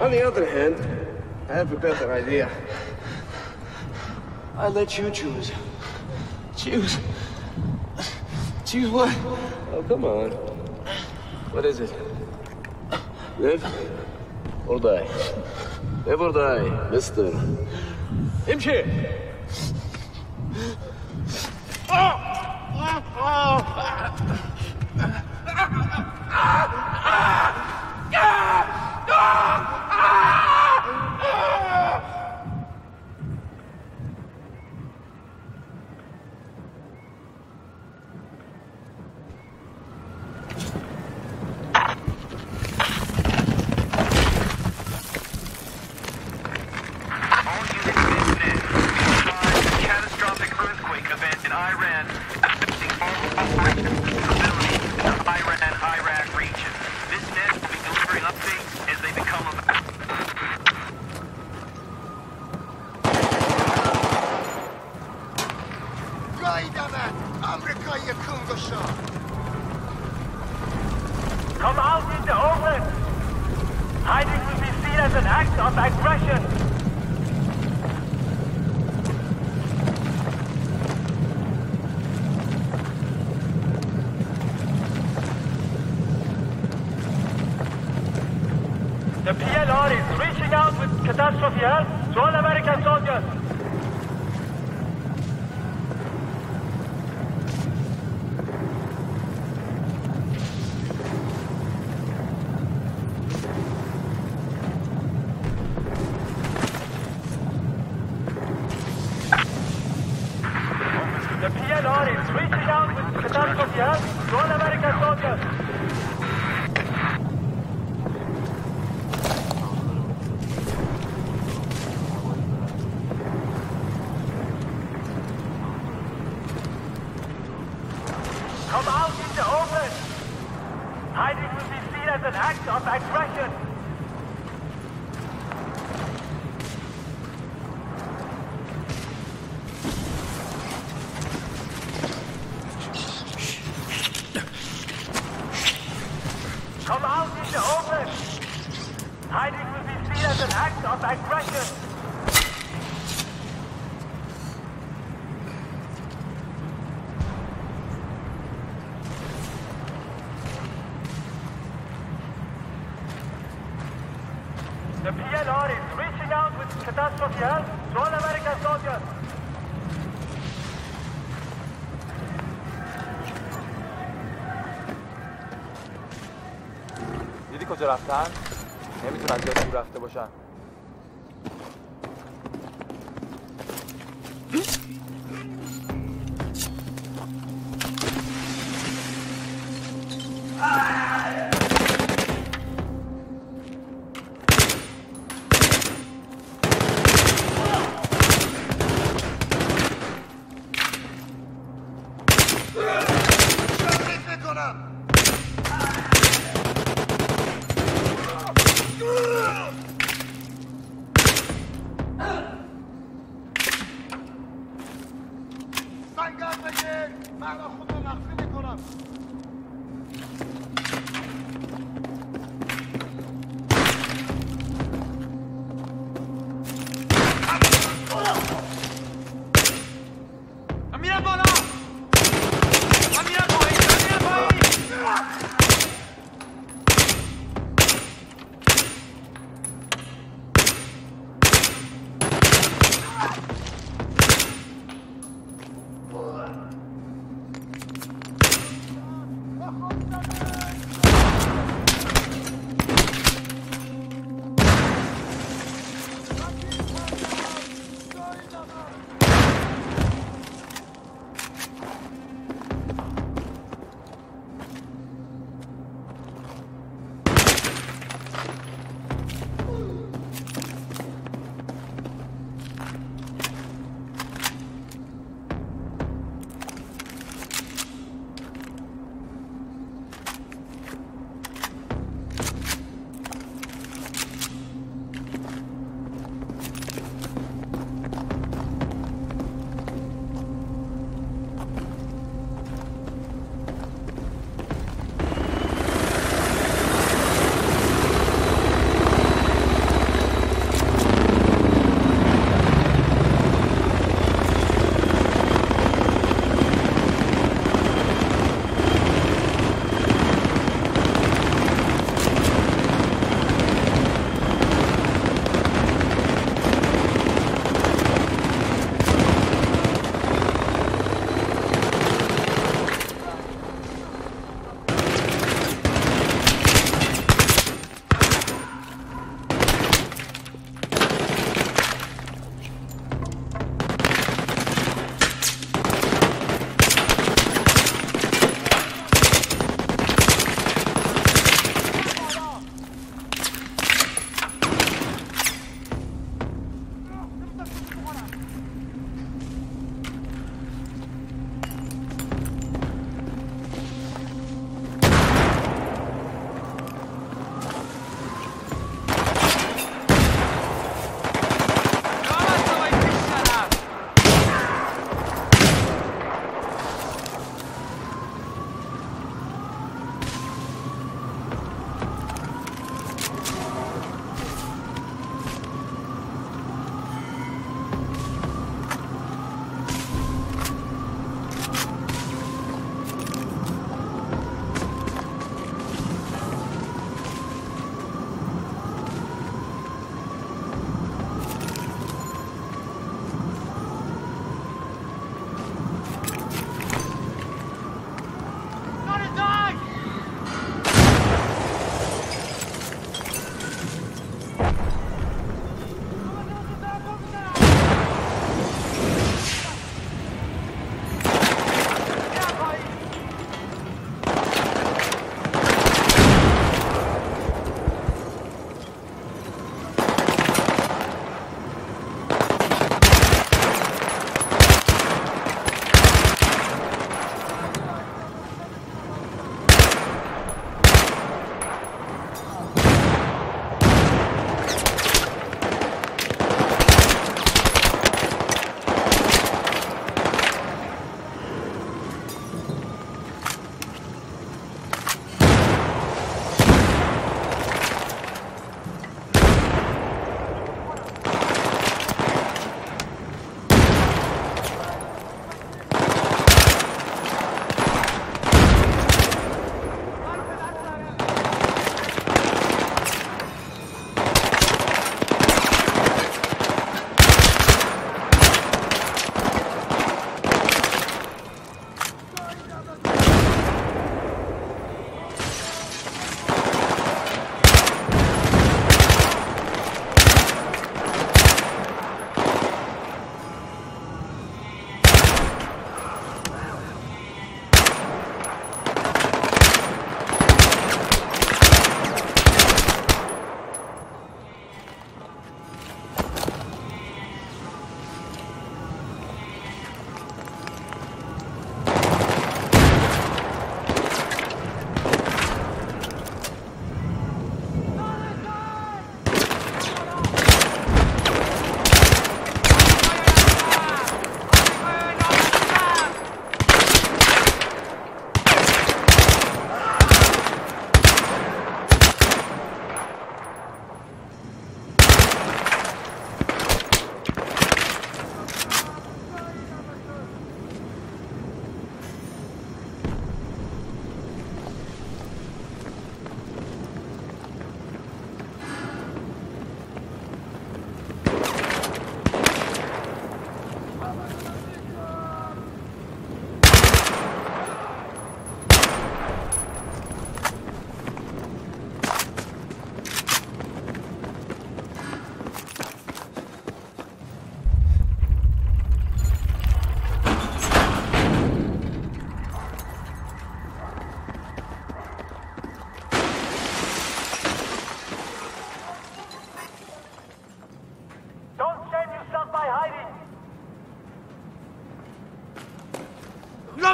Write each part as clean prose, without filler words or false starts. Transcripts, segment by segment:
On the other hand, I have a better idea. I let you choose. Choose? Choose what? Oh, come on. What is it? Live or die? Live or die, mister. Imshir! Come out in the open! Hiding will be seen as an act of aggression! The PLR is reaching out with catastrophe help to all American soldiers! Come out in the open! Hiding will be seen as an act of aggression! Come out in the open! Hiding will be seen as an act of aggression! The PLR is reaching out with catastrophe help to all American soldiers. دیدی کجا رفتن؟ نمیتونن زیاد دور رفته باشن.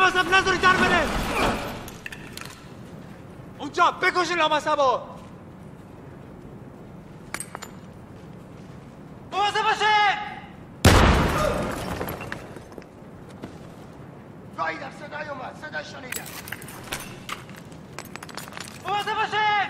لامصب نذاری در بره اونجا، بکشین لامصبا. مواظب باشین. گاییدم صدای اومد، صدا شنیدم. مواظب باشین.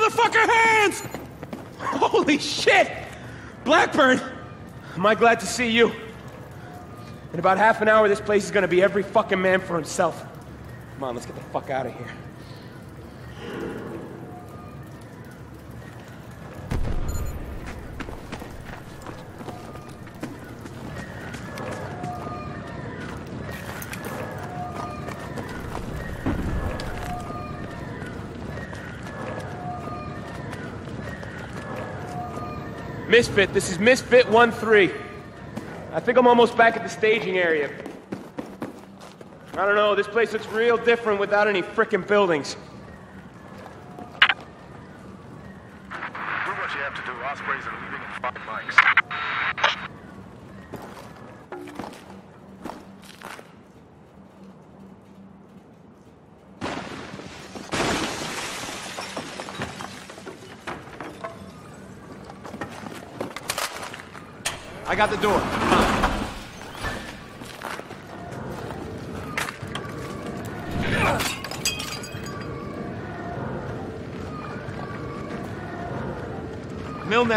Motherfucker hands! Holy shit! Blackburn! Am I glad to see you? In about half an hour, this place is gonna be every fucking man for himself. Come on, let's get the fuck out of here. Misfit, this is Misfit 1-3. I think I'm almost back at the staging area. I don't know, this place looks real different without any frickin' buildings. Do what you have to do. Ospreys are leaving in 5 mics. I got the door. Milnet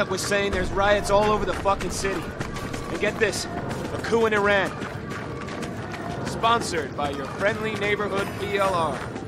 was saying there's riots all over the fucking city. And get this, a coup in Iran. Sponsored by your friendly neighborhood PLR.